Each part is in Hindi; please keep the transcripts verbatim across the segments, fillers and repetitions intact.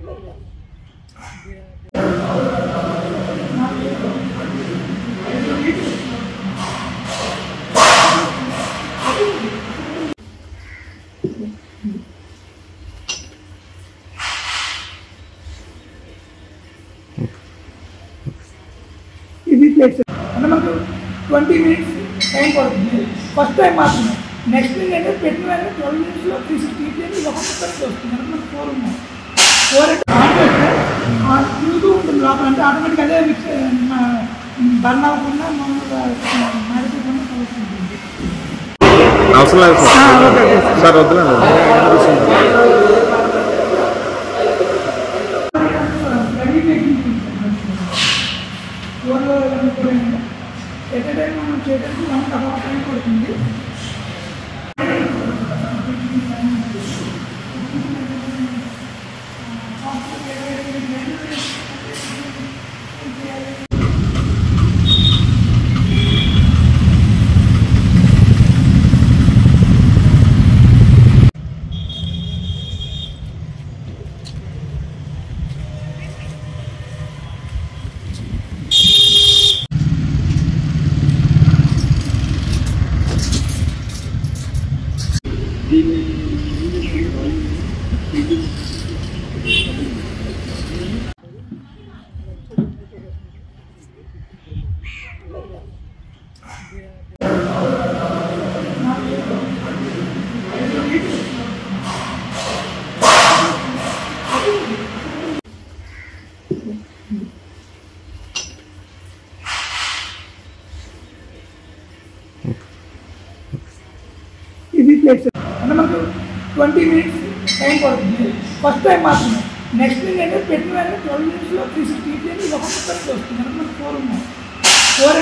ट्वेंटी मिनट्स टाइम पड़े first time market next thing पेटना twelve minute three sixty four four on आटे आटोमेटिक अदे बर्न अवसर ट्वेंटी मिनट्स टाइम पड़े first time market next thing पेटना twelve minute three sixty four four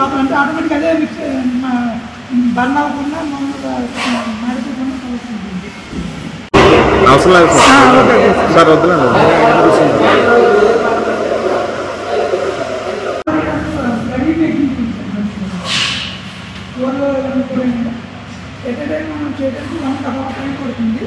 on आटे आटोमेटिक अदे बर्न अवसर एट टाइम मैं चेयर को